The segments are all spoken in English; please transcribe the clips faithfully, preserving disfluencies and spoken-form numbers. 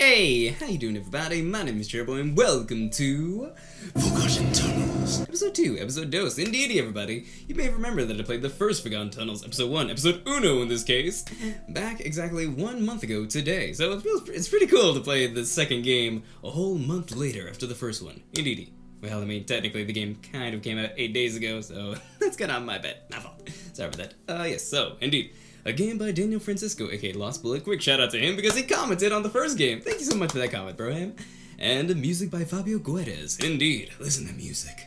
Hey, how you doing everybody? My name is CherryBoy and welcome to Forgotten Tunnels! Episode two, Episode dos, indeedy everybody! You may remember that I played the first Forgotten Tunnels, Episode one, Episode uno in this case, back exactly one month ago today, so it feels, it's pretty cool to play the second game a whole month later after the first one, indeedy. Well, I mean, technically the game kind of came out eight days ago, so that's kinda on my bad, my fault. Sorry about that. Uh, yes, so, indeed. A game by Daniel Francisco, aka Lost Bullet. Quick shout out to him because he commented on the first game. Thank you so much for that comment, bro. Him. And the music by Fabio Guedes. Indeed, listen to music.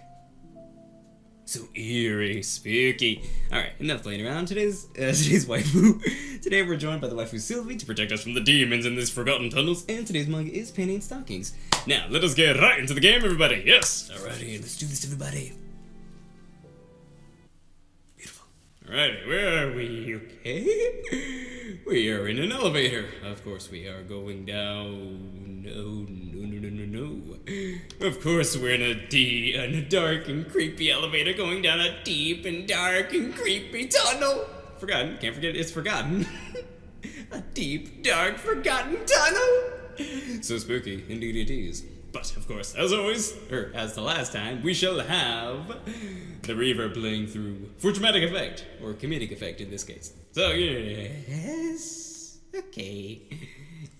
So eerie, spooky. All right, enough playing around. Today's uh, today's waifu. Today we're joined by the waifu Sylvie to protect us from the demons in these forgotten tunnels. And today's manga is Panty and Stockings. Now let us get right into the game, everybody. Yes. Alrighty, let's do this, everybody. Alrighty, where are we? Okay? We are in an elevator. Of course we are going down. No, no, no, no, no, no. Of course we're in a, de in a dark and creepy elevator going down a deep and dark and creepy tunnel. Forgotten. Can't forget it's forgotten. A deep, dark, forgotten tunnel. So spooky. Indeed it is. But, of course, as always, or as the last time, we shall have the reverb playing through for dramatic effect, or comedic effect in this case. So, yes. Okay.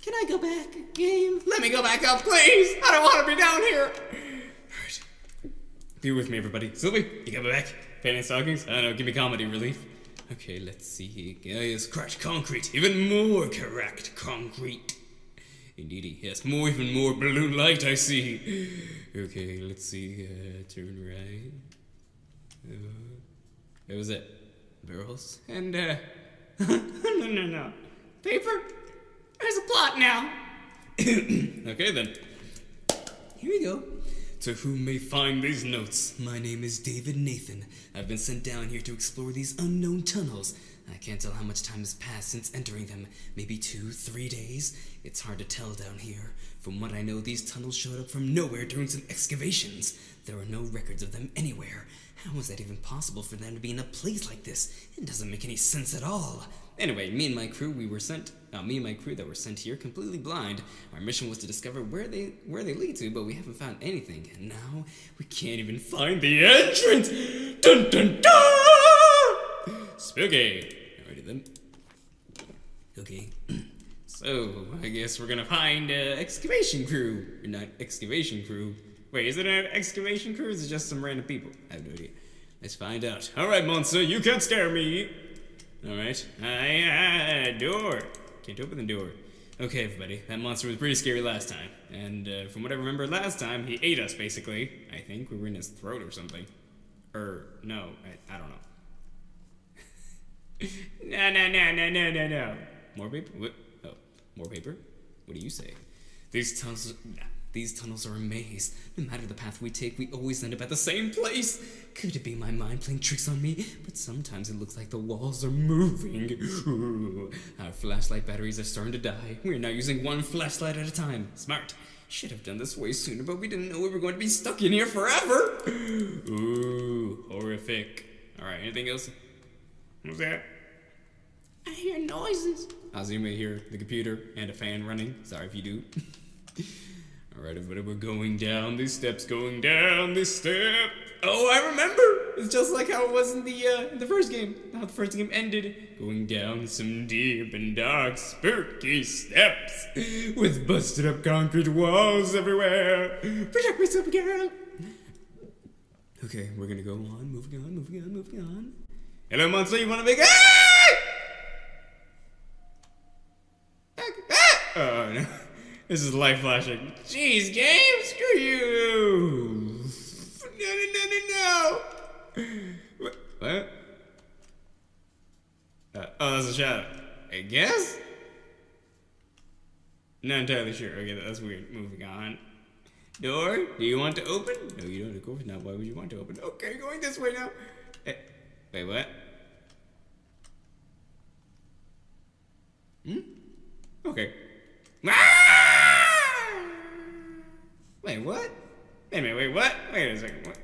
Can I go back, game? Let me go back up, please! I don't want to be down here! Alright. Be with me, everybody. Sylvie, you got me back. Panty and stockings? I don't know, give me comedy relief. Okay, let's see. Yes, cracked concrete. Even more cracked concrete. Indeedy, yes, more, even more blue light I see. Okay, let's see, uh, turn right. Uh, what was it? Barrels? And, uh, no, no, no. Paper? There's a plot now. Okay, then. Here we go. To whom may find these notes? My name is David Nathan. I've been sent down here to explore these unknown tunnels. I can't tell how much time has passed since entering them. Maybe two, three days? It's hard to tell down here. From what I know, these tunnels showed up from nowhere during some excavations. There are no records of them anywhere. How is that even possible for them to be in a place like this? It doesn't make any sense at all. Anyway, me and my crew, we were sent... Uh, me and my crew that were sent here completely blind. Our mission was to discover where they where they lead to, but we haven't found anything. And now, we can't even find the entrance! Dun dun dun! Spooky! Alrighty then. Okay. So, I guess we're gonna find an uh, excavation crew. Or not excavation crew. Wait, is it an excavation crew or is it just some random people? I have no idea. Let's find out. Alright, monster, you can't scare me! Alright. Ah, door! Can't open the door. Okay, everybody, that monster was pretty scary last time. And uh, from what I remember last time, he ate us, basically. I think we were in his throat or something. Or, no, I, I don't know. No, no, no, no, no, no, no. More paper? What? Oh, more paper? What do you say? These tunnels, these tunnels are a maze. No matter the path we take, we always end up at the same place. Could it be my mind playing tricks on me? But sometimes it looks like the walls are moving. Ooh, our flashlight batteries are starting to die. We're now using one flashlight at a time. Smart. Should have done this way sooner, but we didn't know we were going to be stuck in here forever. Ooh, horrific. All right, anything else? What's that? I hear noises. As you may hear, the computer and a fan running. Sorry if you do. Alright, everybody, we're going down these steps, going down this step. Oh, I remember! It's just like how it was in the, uh, in the first game. How the first game ended. Going down some deep and dark, spooky steps. With busted up concrete walls everywhere. Protect myself, girl! Okay, we're gonna go on, moving on, moving on, moving on. Hello, monster, you wanna make- ah! Ah! Oh, no. This is light flashing. Jeez, game, screw you! No, no, no, no, no! What? Uh, oh, that's a shadow. I guess? Not entirely sure. Okay, that's weird. Moving on. Door, do you want to open? No, you don't, of course not. Why would you want to open? Okay, going this way now. Hey. Wait, what? Hmm? Okay. Ah! Wait, what? Wait a minute, wait, what? Wait a second, what?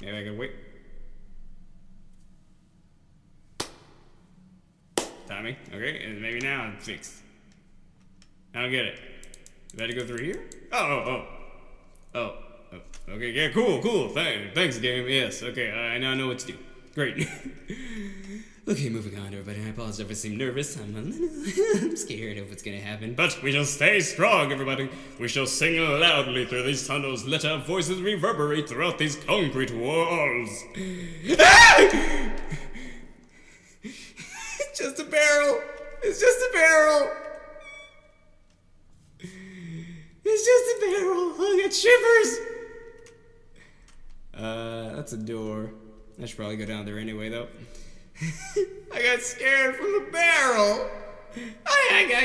Maybe I can wait. Timing, okay, and maybe now I'm fixed. I don't get it. Do I have to go through here? Oh, oh, oh. Oh, okay, yeah, cool, cool. Thanks, thanks, game. Yes, okay, I now know what to do. Great. Okay, moving on, everybody. I apologize if I seem nervous. I'm a little I'm scared of what's gonna happen. But we shall stay strong, everybody. We shall sing loudly through these tunnels. Let our voices reverberate throughout these concrete walls. Ah! It's just a barrel. It's just a barrel. It's just a barrel. I get shivers. Uh, that's a door. I should probably go down there anyway, though. I got scared from the barrel. I, I got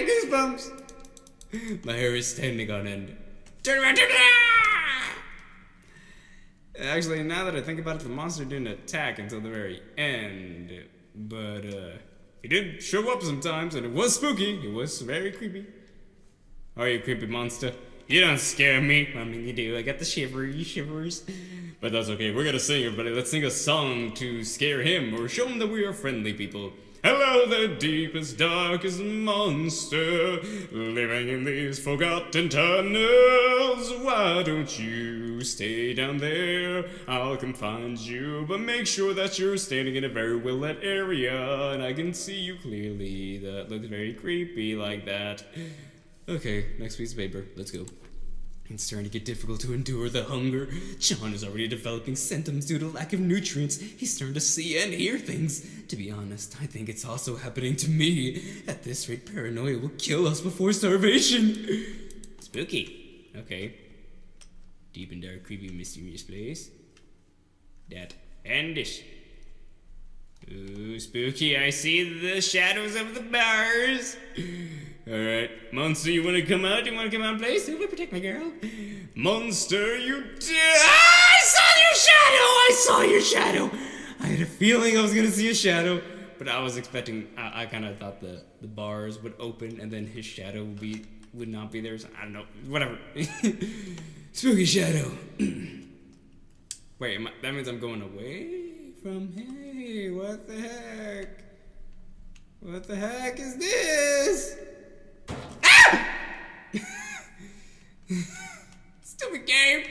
goosebumps. My hair is standing on end. Turn around, turn around! Actually, now that I think about it, the monster didn't attack until the very end. But, uh, it did show up sometimes, and it was spooky. It was very creepy. Are you creepy monster? You don't scare me. I mean, you do. I got the shivery shivers. But that's okay. We're gonna sing, everybody. Let's sing a song to scare him or show him that we are friendly people. Hello, the deepest, darkest monster living in these forgotten tunnels. Why don't you stay down there? I'll come find you, but make sure that you're standing in a very well-lit area and I can see you clearly. That looks very creepy like that. Okay, next piece of paper. Let's go. It's starting to get difficult to endure the hunger. John is already developing symptoms due to lack of nutrients. He's starting to see and hear things. To be honest, I think it's also happening to me. At this rate, paranoia will kill us before starvation. Spooky. Okay. Deep and dark, creepy, mysterious place. That and this. Ooh, spooky. I see the shadows of the bars. Alright, monster, you wanna come out? You wanna come out, please? Who will protect my girl? Monster, you did. Ah, I saw your shadow! I saw your shadow! I had a feeling I was gonna see a shadow, but I was expecting. I, I kinda thought the, the bars would open and then his shadow would, be, would not be there. So I don't know. Whatever. Spooky shadow. Wait, am I, that means I'm going away? From hey, what the heck? What the heck is this? Ah! Stupid game.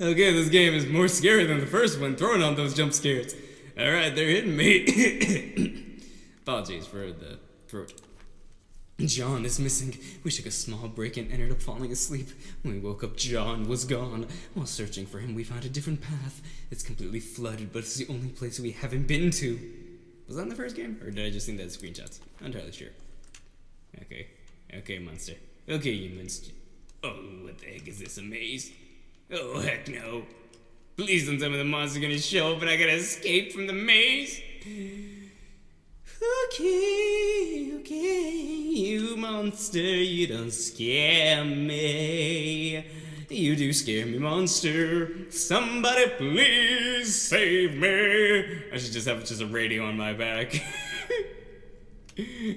Okay, this game is more scary than the first one. Throwing on those jump scares. All right, they're hitting me. Apologies for the throat. John is missing. We took a small break and ended up falling asleep. When we woke up, John was gone. While searching for him, we found a different path. It's completely flooded, but it's the only place we haven't been to. Was that in the first game? Or did I just think that's screenshots? Not entirely sure. Okay. Okay, monster. Okay, you monster. Oh, what the heck is this, a maze? Oh, heck no. Please don't tell me the monster's gonna show up and I gotta escape from the maze. Okay, okay, you monster, you don't scare me. You do scare me, monster. Somebody please save me. I should just have just a radio on my back.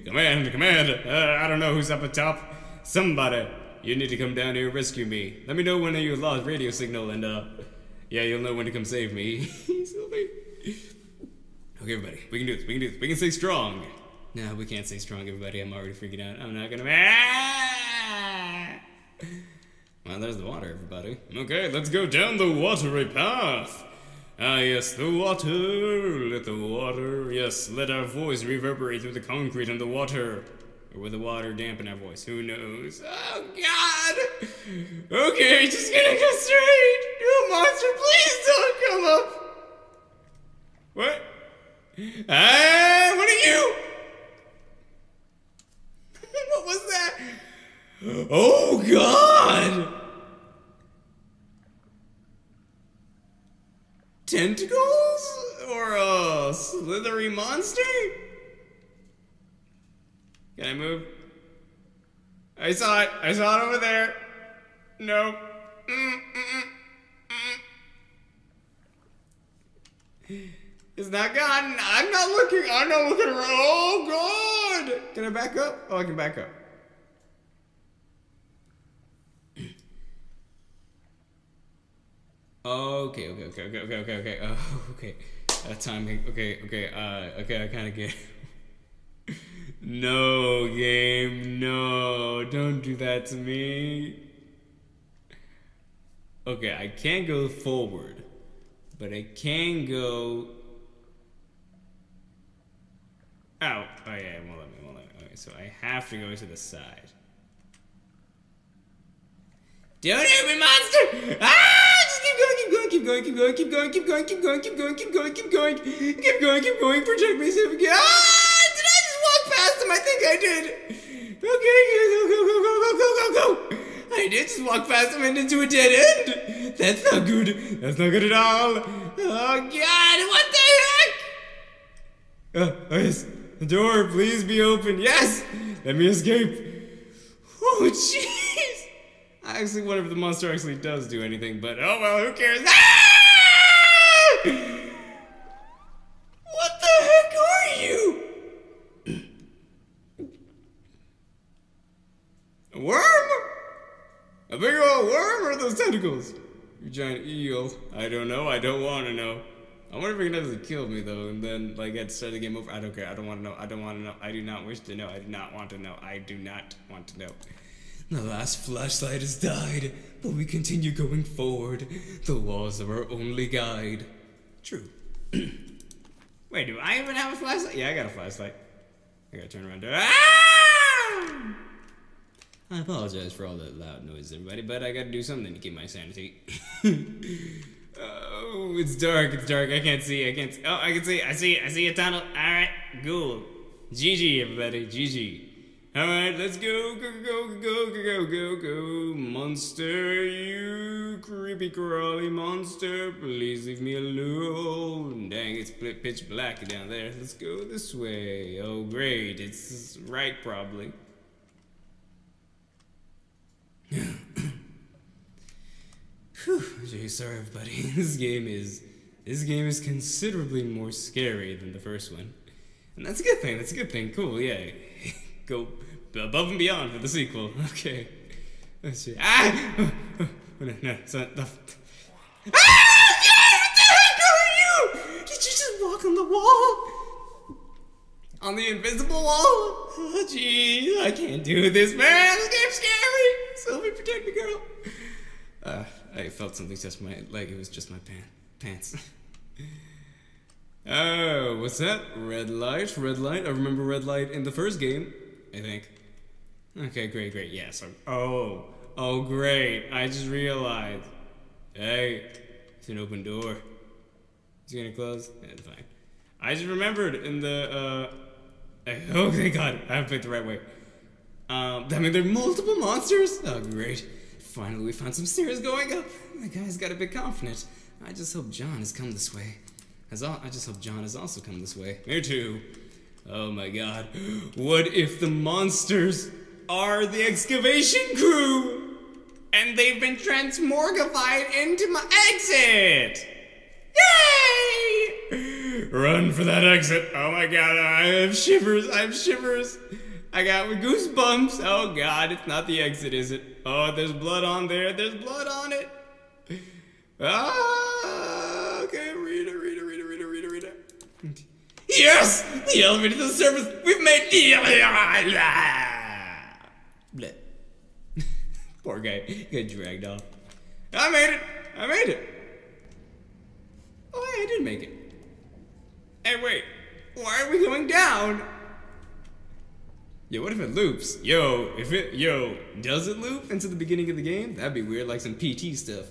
Command, command. Uh, I don't know who's up at top. Somebody, you need to come down here and rescue me. Let me know when you lost radio signal and, uh, yeah, you'll know when to come save me. Sylvie. Okay, everybody, we can do this, we can do this, we can stay strong. No, we can't stay strong, everybody, I'm already freaking out. I'm not gonna... Ah! Well, there's the water, everybody. Okay, let's go down the watery path. Ah, yes, the water, let the water, yes, let our voice reverberate through the concrete and the water. Or will the water dampen our voice? Who knows? Oh, God! Okay, just gonna go straight! You monster, please don't come up! What? Ah, what are you? What was that? Oh, God! Tentacles? Or a slithery monster? Can I move? I saw it. I saw it over there. No. Mm-mm-mm-mm. It's not gone. I'm not looking. I'm not looking around. Oh, God. Can I back up? Oh, I can back up. Okay, okay, okay, okay, okay, okay, okay. Oh, okay. That timing. Okay, okay, uh, okay, I kind of get No, game, no, don't do that to me. Okay, I can't go forward, but I can go out. Oh, yeah, it won't let me, it won't let me. Okay, so I have to go to the side. Don't hit me, monster! Ah! Just keep going, keep going, keep going, keep going, keep going, keep going, keep going, keep going, keep going, keep going, keep going, keep going, protect myself again. Ah! Did I just walk past him? I think I did. Okay, go, go, go, go, go, go, go, go. I did just walk past him and into a dead end. That's not good. That's not good at all. Oh God! What the heck? Uh, oh yes, the door, please be open. Yes, let me escape. Oh jeez! I actually wonder if the monster actually does do anything, but oh well, who cares? Ah! What the heck are you? A worm? A big old worm or those tentacles? You giant eel. I don't know, I don't want to know. I wonder if he can actually kill me though, and then like I'd start the game over. I don't care, I don't want to know, I don't want to know, I do not wish to know, I do not want to know, I do not want to know. The last flashlight has died, but we continue going forward. The walls are our only guide. True. Wait, do I even have a flashlight? Yeah, I got a flashlight. I gotta turn around. Ah! I apologize for all that loud noise, everybody, but I gotta do something to keep my sanity. Oh, it's dark, it's dark, I can't see, I can't see. Oh, I can see, I see, I see a tunnel. Alright, cool. G G, everybody, G G. Alright, let's go, go, go, go, go, go, go, monster, you creepy crawly monster. Please leave me alone. Dang, it's pitch black down there. Let's go this way. Oh, great, it's right, probably. Whew, gee, sorry everybody. This game is this game is considerably more scary than the first one, and that's a good thing. That's a good thing. Cool, yeah. Go above and beyond for the sequel. Okay. Oh, shit. Ah! Oh, oh, no, no, it's not. No. Ah! God, what the heck are you? Did you just walk on the wall? On the invisible wall? Oh, jeez, I can't do this, man. This game's scary. Sylvie, protect me, girl. Uh, I felt something touch my leg. It was just my pan pants. Oh, what's that? Red light, red light. I remember red light in the first game, I think. Okay, great, great. Yeah, so. Oh, oh, great. I just realized. Hey, it's an open door. Is it gonna close? Yeah, it's fine. I just remembered in the. Uh, oh, thank God. I haven't played the right way. Um, I mean, there are multiple monsters. Oh, great. Finally, we found some stairs going up. The guy's got a bit confident. I just hope John has come this way. As all, I just hope John has also come this way. Me too. Oh my God. What if the monsters are the excavation crew? And they've been transmorgified into my exit! Yay! Run for that exit. Oh my God, I have shivers, I have shivers. I got goosebumps. Oh God, it's not the exit, is it? Oh, there's blood on there. There's blood on it. Ah, okay. Read it, read it, read it, read it, read it, read it. Yes! The elevator to the surface. We've made the elevator. Poor guy. He got dragged off. I made it. I made it. Oh, I did make it. Hey, wait. Why are we going down? Yo, what if it loops? Yo, if it, yo, does it loop into the beginning of the game? That'd be weird, like some P T stuff.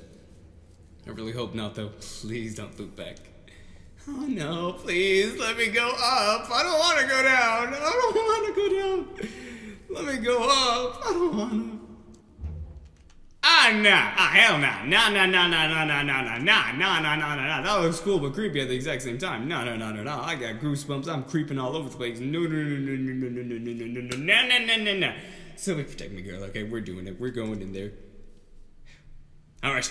I really hope not, though. Please don't loop back. Oh, no, please, let me go up. I don't want to go down. I don't want to go down. Let me go up. I don't want to. Ah, nah. Ah, hell nah. Nah, nah, nah, nah, nah, nah, nah, nah, nah, nah, nah, nah, nah. That looks cool, but creepy at the exact same time. Nah, nah, nah, nah, nah. I got goosebumps. I'm creeping all over the place. No, no, no, no, no, no, no, no, no, no, nah, nah, nah, nah, nah. Somebody protect me, girl. Okay, we're doing it. We're going in there. All right.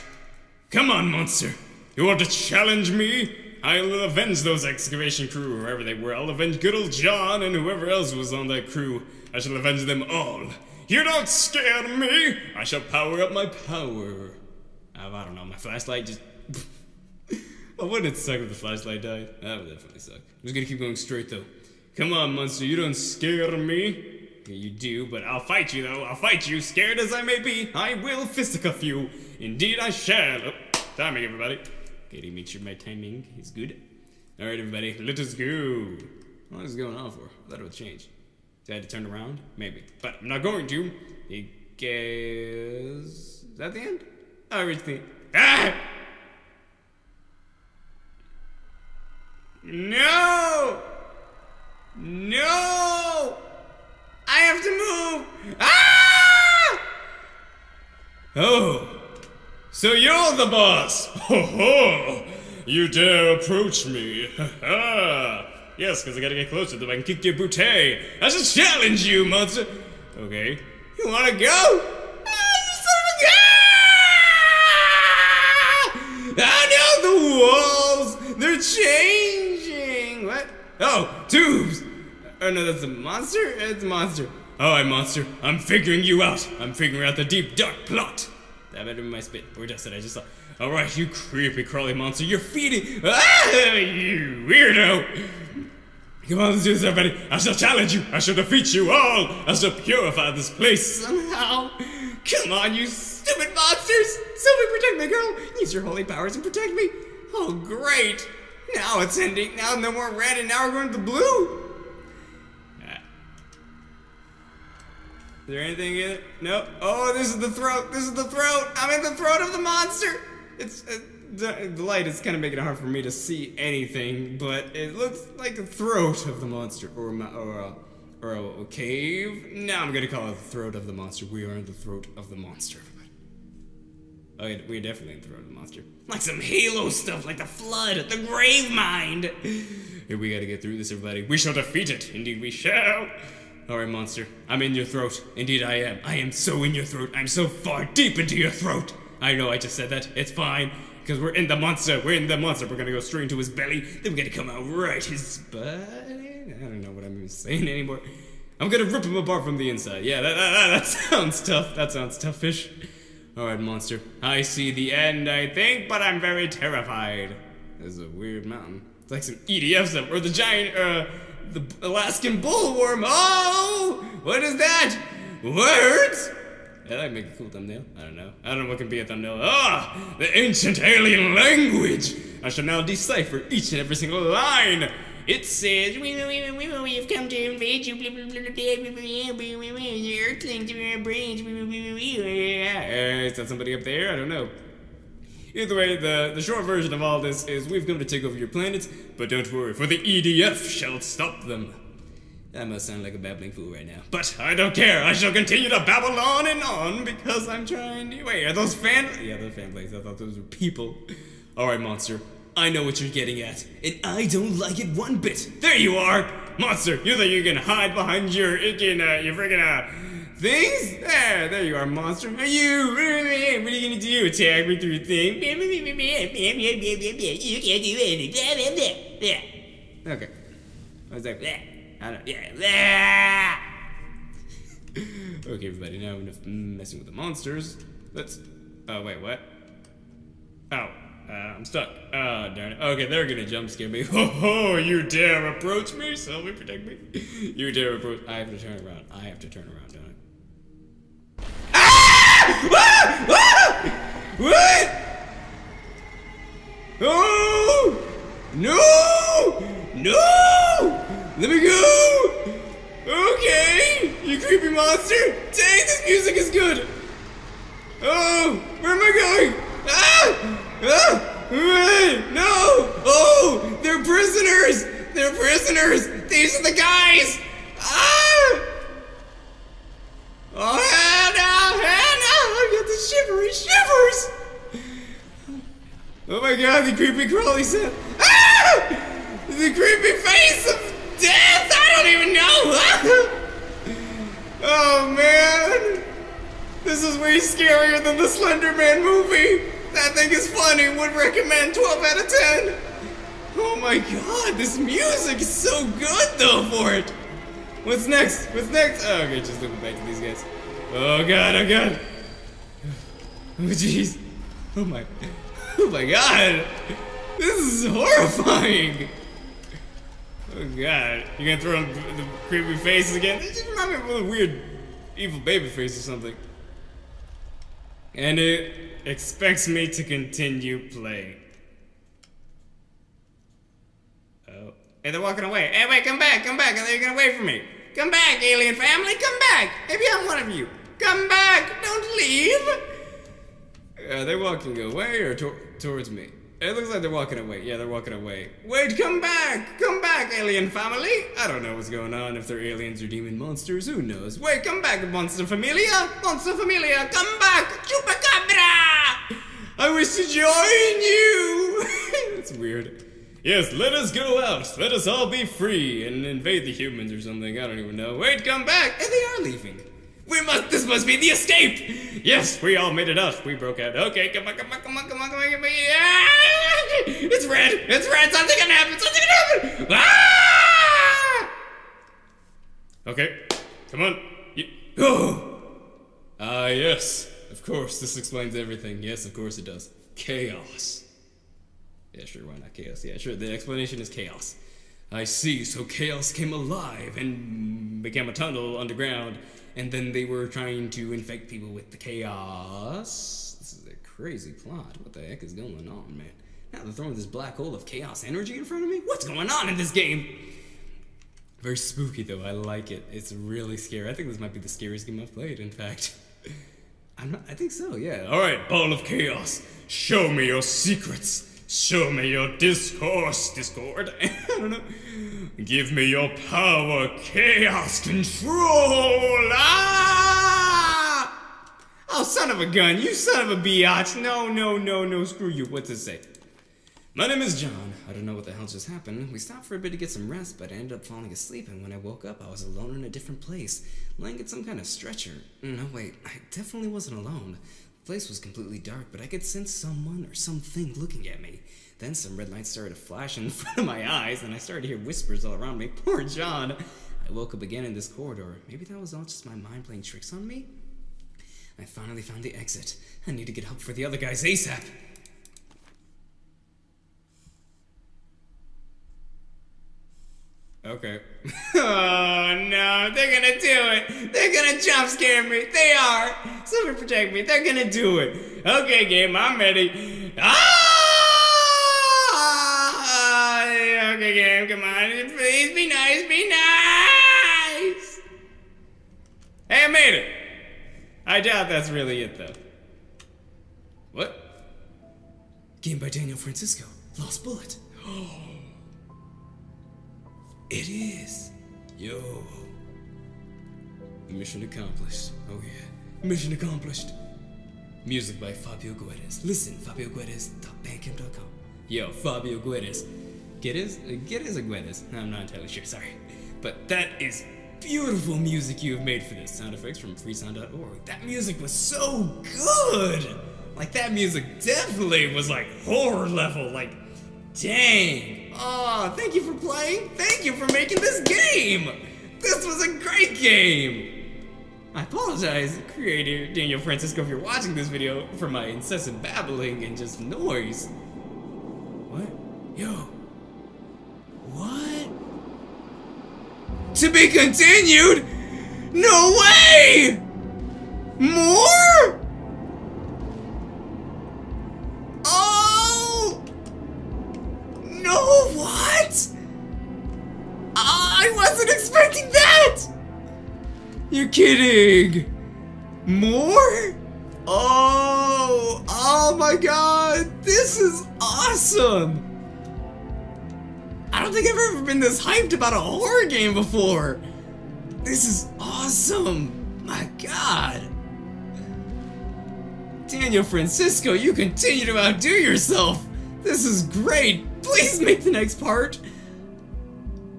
Come on, monster. You want to challenge me? I'll avenge those excavation crew, wherever they were. I'll avenge good old John and whoever else was on that crew. I shall avenge them all. You don't scare me! I shall power up my power. Oh, I don't know, my flashlight just... Oh, wouldn't it suck if the flashlight died? That would definitely suck. I'm just gonna keep going straight, though. Come on, monster, you don't scare me. You do, but I'll fight you, though. I'll fight you, scared as I may be. I will fisticuff you. Indeed, I shall. Oh, timing, everybody. Okay, make sure my timing is good. All right, everybody, let us go. What is going on for? I thought it would change. Did I have to turn around? Maybe. But I'm not going to. Because... Is that the end? I reached the... Ah! No! No! I have to move! Ah! Oh. So you're the boss! Ho ho! You dare approach me! Ha ha! Yes, because I gotta get closer so I can kick your booty! I should challenge you, monster! Okay. You wanna go? Ah, you son of a... Ah! I know the walls! They're changing! What? Oh, tubes! Oh no, that's a monster? It's a monster. Alright, monster. I'm figuring you out. I'm figuring out the deep, dark plot. That better be my spit. Or just that I just saw. Alright, you creepy, crawly monster. You're feeding. Ah, you weirdo! Come on, let's do this, everybody. I shall challenge you. I shall defeat you all. I shall purify this place somehow. Come on, you stupid monsters. Sylvie, protect me, girl. Use your holy powers and protect me. Oh, great. Now it's ending. Now no more red, and now we're going to the blue. Is there anything in it? No. Oh, this is the throat. This is the throat. I'm in the throat of the monster. It's uh, the, the light is kind of making it hard for me to see anything, but it looks like the throat of the monster, or my, or a, or a cave. Now I'm gonna call it the throat of the monster. We are in the throat of the monster, everybody. Oh, we're definitely in the throat of the monster. Like some Halo stuff, like the flood, the grave mind. Here, we gotta get through this, everybody. We shall defeat it. Indeed, we shall. Alright, monster. I'm in your throat. Indeed, I am. I am so in your throat. I'm so far deep into your throat. I know I just said that. It's fine. Because we're in the monster. We're in the monster. We're gonna go straight into his belly. Then we're gonna come out right his butt. I don't know what I'm even saying anymore. I'm gonna rip him apart from the inside. Yeah, that, that, that sounds tough. That sounds toughish. Alright, monster. I see the end, I think, but I'm very terrified. This is a weird mountain. It's like some E D F stuff. Or the giant, uh... the Alaskan Bullworm. Oh! What is that? Words? Yeah, that'd make a cool thumbnail. I don't know. I don't know what can be a thumbnail. Ah! The ancient alien language! I shall now decipher each and every single line. It says, we've come to invade you. Earthlings to our brains. Is that somebody up there? I don't know. Either way, the, the short version of all this is we've come to take over your planets, but don't worry, for the E D F shall stop them. I must sound like a babbling fool right now. But I don't care, I shall continue to babble on and on because I'm trying to... Wait, are those fan... Yeah, those fan plays. I thought those were people. Alright, monster. I know what you're getting at, and I don't like it one bit. There you are! Monster, you think you can hide behind your freaking, uh, your freaking, uh... things? There, there you are, monster. Are you? What are you gonna do? Attack me through your thing? You can't do anything. Okay. I was like, I don't. Yeah. Okay, everybody. Now enough messing with the monsters. Let's. Oh wait, what? Oh, uh, I'm stuck. Oh darn it. Okay, they're gonna jump scare me. Ho ho! You dare approach me? Somebody protect me. You dare approach? I have to turn around. I have to turn around. Don't I? Ah! Ah! What? Oh! No! No! Let me go! Okay! You creepy monster! Dang, this music is good! Oh! Where am I going? Ah! Ah! No! Oh! They're prisoners! They're prisoners! These are the guys! Ah! Oh, Hannah! Hannah! I got the shivery shivers! Oh my god, the creepy crawly said. Ah! The creepy face of death! I don't even know! Oh man! This is way scarier than the Slender Man movie! That thing is funny, would recommend twelve out of ten! Oh my god, this music is so good though for it! What's next? What's next? Oh, okay, just looking back to these guys. Oh god, oh god. Oh jeez. Oh my. Oh my god. This is horrifying. Oh god, you gonna throw in the creepy faces again? This remind me of a weird evil baby face or something. And it expects me to continue playing. Oh. Hey, they're walking away. Hey, wait, come back, come back, and they're gonna wait for me. Come back, alien family, come back! Maybe I'm one of you. Come back, don't leave! Are they walking away or to towards me? It looks like they're walking away. Yeah, they're walking away. Wait, come back! Come back, alien family! I don't know what's going on, if they're aliens or demon monsters, who knows? Wait, come back, monster familia! Monster familia, come back! Chupacabra! I wish to join you! That's weird. Yes, let us go out! Let us all be free and invade the humans or something, I don't even know. Wait, come back! And they are leaving. We must, this must be the escape! Yes, we all made it up. We broke out. Okay, come on, come on, come on, come on, come on, come on. Ah! It's red, it's red, something can happen, something can happen! Ah! Okay, come on. You, oh! Ah, uh, yes, of course, this explains everything. Yes, of course it does. Chaos. Yeah, sure, why not chaos? Yeah, sure, the explanation is chaos. I see, so chaos came alive and became a tunnel underground. And then they were trying to infect people with the chaos. This is a crazy plot. What the heck is going on, man? Now they're throwing this black hole of chaos energy in front of me? What's going on in this game? Very spooky, though. I like it. It's really scary. I think this might be the scariest game I've played, in fact. I'm not, I think so, yeah. All right, ball of chaos. Show me your secrets. Show me your discourse, Discord. I don't know. Give me your power, chaos, control! Ah! Oh, son of a gun, you son of a biatch. No, no, no, no, screw you. What's it say? My name is John. I don't know what the hell just happened. We stopped for a bit to get some rest, but I ended up falling asleep, and when I woke up, I was alone in a different place, laying in some kind of stretcher. No, wait, I definitely wasn't alone. The place was completely dark, but I could sense someone or something looking at me. Then some red lights started to flash in front of my eyes, and I started to hear whispers all around me. Poor John! I woke up again in this corridor. Maybe that was all just my mind playing tricks on me? I finally found the exit. I need to get help for the other guys ASAP! Okay. Oh no, they're gonna do it! They're gonna jump scare me! They are! Someone protect me, they're gonna do it! Okay game, I'm ready. Ah! Okay, game, come on, please be nice, be nice! Hey, I made it! I doubt that's really it, though. What? Game by Daniel Francisco, Lost Bullet. Oh. It is. Yo. Mission accomplished. Oh, yeah. Mission accomplished. Music by Fabio Guedes. Listen, fabio guedes dot bandcamp dot com. Yo, Fabio Guedes. Guedes? Guedes or Guedes? I'm not entirely sure, sorry. But that is beautiful music you have made for this. Sound effects from freesound dot org. That music was so good! Like, that music definitely was like horror level, like, dang. Aw, oh, thank you for playing. Thank you for making this game! This was a great game! I apologize, creator Daniel Francisco, if you're watching this video, for my incessant babbling and just noise. What? Yo. What? To be continued? No way! More? Oh! No, what? I wasn't expecting that! You're kidding! More? Oh! Oh my god! This is awesome! I don't think I've ever been this hyped about a horror game before! This is awesome! My god! Daniel Francisco, you continue to outdo yourself! This is great! Please make the next part!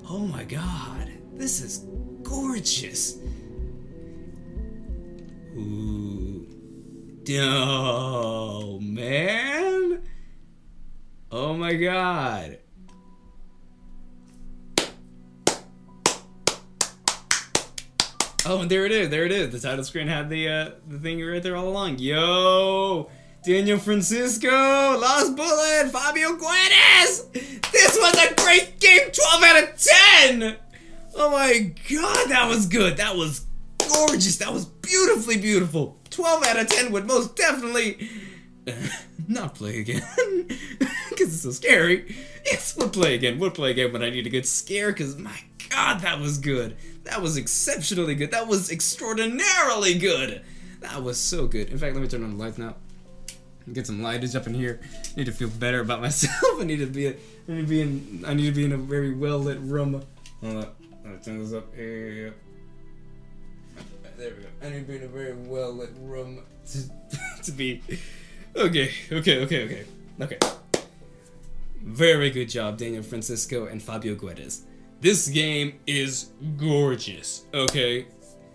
Oh my god, this is gorgeous! Ooh. Oh, man! Oh my god! Oh, and there it is, there it is. The title screen had the uh, the thing right there all along. Yo! Daniel Francisco, Lost Bullet, Fabio Guedes! This was a great game, twelve out of ten! Oh my god, that was good, that was gorgeous, that was beautifully beautiful. twelve out of ten would most definitely uh, not play again, because it's so scary. Yes, we'll play again, we'll play again when I need a good scare, because my god, that was good. That was exceptionally good, that was extraordinarily good. That was so good. In fact, let me turn on the lights now. Get some lightage up in here. I need to feel better about myself. I need to be a, I need to be in I need to be in a very well lit room. Hold up. I'll turn this up. There we go. I need to be in a very well lit room to, to be Okay, okay, okay, okay. Okay. Very good job, Daniel Francisco and Fabio Guedes. This game is gorgeous. Okay,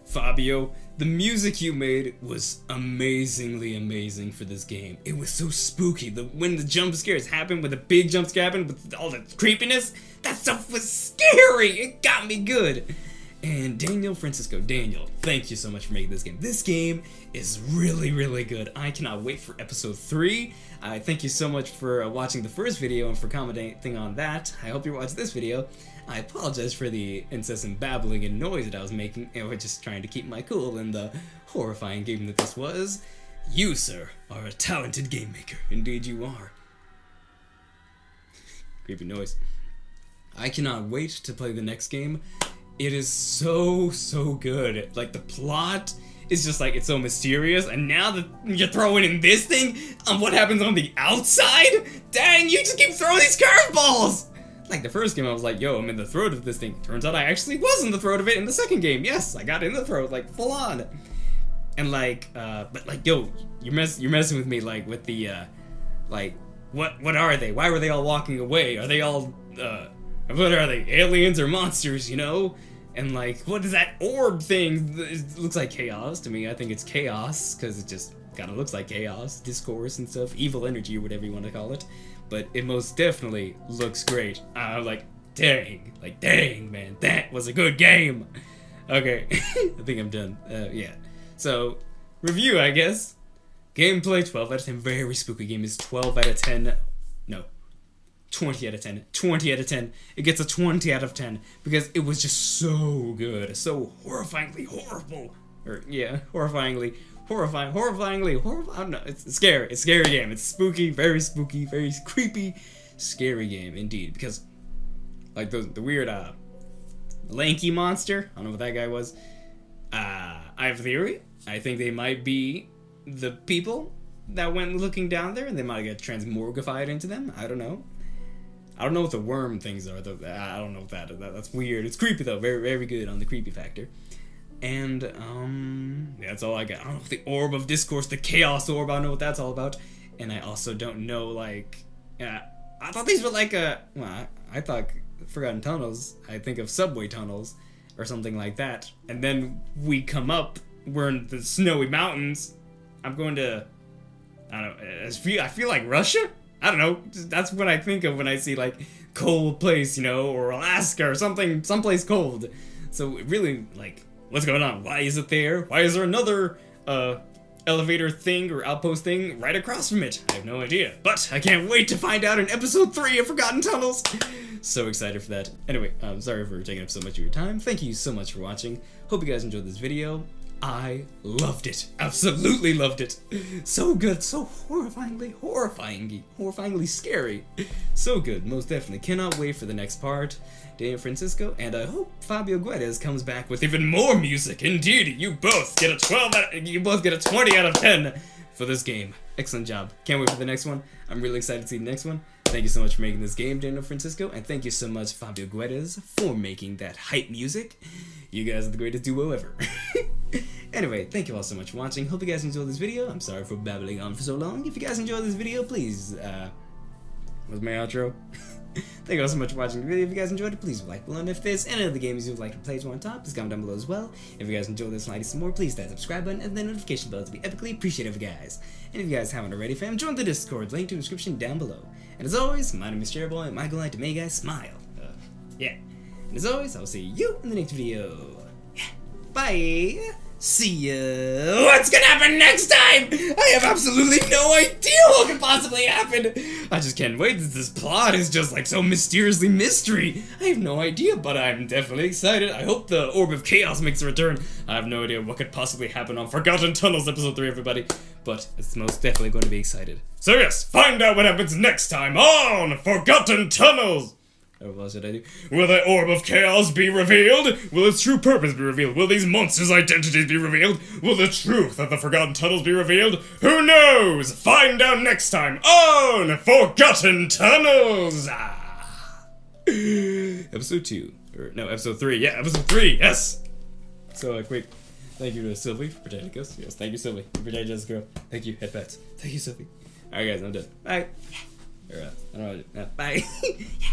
Fabio. The music you made was amazingly amazing for this game. It was so spooky. The when the jump scares happened, when the big jump scare happened, with all the creepiness, that stuff was scary. It got me good. And Daniel Francisco, Daniel, thank you so much for making this game. This game is really, really good. I cannot wait for episode three. I uh, thank you so much for uh, watching the first video and for commenting on that. I hope you watched this video. I apologize for the incessant babbling and noise that I was making, and we're just trying to keep my cool in the horrifying game that this was. You, sir, are a talented game maker. Indeed you are. Creepy noise. I cannot wait to play the next game. It is so, so good. Like, the plot is just like, it's so mysterious, and now that you're throwing in this thing on what happens on the outside? Dang, you just keep throwing these curveballs! Like the first game, I was like, yo, I'm in the throat of this thing. Turns out I actually was in the throat of it in the second game. Yes, I got in the throat, like, full on. And like, uh, but like, yo, you're, mess you're messing with me, like, with the, uh, like, what what are they? Why were they all walking away? Are they all, uh, what are they, aliens or monsters, you know? And like, what is that orb thing? It looks like chaos to me. I think it's chaos, because it just kind of looks like chaos, discourse and stuff, evil energy or whatever you want to call it. But it most definitely looks great. I'm uh, like, dang, like, dang, man, that was a good game. Okay, I think I'm done. Uh, yeah. So, review, I guess. Gameplay, twelve out of ten. Very spooky game is twelve out of ten. No, twenty out of ten. twenty out of ten. It gets a twenty out of ten because it was just so good. So horrifyingly horrible. Or, yeah, horrifyingly Horrifying, horrifyingly, horrifying, I don't know, it's scary, it's a scary game, it's spooky, very spooky, very creepy, scary game indeed, because, like, the, the weird, uh, lanky monster, I don't know what that guy was, uh, I have a theory, I think they might be the people that went looking down there, and they might get transmorgified into them, I don't know, I don't know what the worm things are, though. I don't know what that is, that's weird, it's creepy though, very, very good on the creepy factor. And, um, yeah, that's all I got. I don't know if the orb of discourse, the chaos orb, I don't know what that's all about. And I also don't know, like, uh, I thought these were like a, well, I, I thought Forgotten Tunnels, I think of subway tunnels or something like that. And then we come up, we're in the snowy mountains. I'm going to, I don't know, I feel, I feel like Russia? I don't know, that's what I think of when I see, like, cold place, you know, or Alaska or something, someplace cold. So it really, like... What's going on? Why is it there? Why is there another uh, elevator thing or outpost thing right across from it? I have no idea, but I can't wait to find out in episode three of Forgotten Tunnels. So excited for that. Anyway, I'm sorry for taking up so much of your time. Thank you so much for watching. Hope you guys enjoyed this video. I loved it. Absolutely loved it. So good. So horrifyingly, horrifyingly, horrifyingly scary. So good. Most definitely. Cannot wait for the next part. Daniel Francisco, and I hope Fabio Guedes comes back with even more music. Indeed, you both get a twelve out of, you both get a twenty out of ten for this game. Excellent job. Can't wait for the next one. I'm really excited to see the next one. Thank you so much for making this game, Daniel Francisco, and thank you so much, Fabio Guedes, for making that hype music. You guys are the greatest duo ever. Anyway, thank you all so much for watching. Hope you guys enjoyed this video. I'm sorry for babbling on for so long. If you guys enjoyed this video, please, uh, was my outro? Thank you all so much for watching the video. If you guys enjoyed it, please like below. And if there's any other games you would like to play to on top, please comment down below as well. If you guys enjoyed this and like some more, please that subscribe button and the notification bell to be epically appreciative, guys. And if you guys haven't already, fam, join the Discord, link to the description down below. And as always, my name is CherryBoy, and my goal is to make you guys smile. Uh, yeah. And as always, I will see you in the next video. Yeah. Bye! See ya. What's gonna happen next time? I have absolutely no idea what could possibly happen. I just can't wait. This plot is just like so mysteriously mystery. I have no idea, but I'm definitely excited. I hope the Orb of Chaos makes a return. I have no idea what could possibly happen on Forgotten Tunnels episode three, everybody. But it's most definitely going to be excited. So yes, find out what happens next time on Forgotten Tunnels. Or what should I do? Will the Orb of Chaos be revealed? Will its true purpose be revealed? Will these monsters' identities be revealed? Will the truth of the Forgotten Tunnels be revealed? Who knows? Find out next time on Forgotten Tunnels! Ah. episode two. Or, no, episode three. Yeah, episode three, yes! So, a uh, quick thank you to Sylvie for protecting us. Yes, thank you, Sylvie. You protected us, girl. Thank you, headpats. Thank you, Sylvie. Alright, guys, I'm done. Bye. Yeah. Alright, I don't know what to do. No. Bye. Yeah.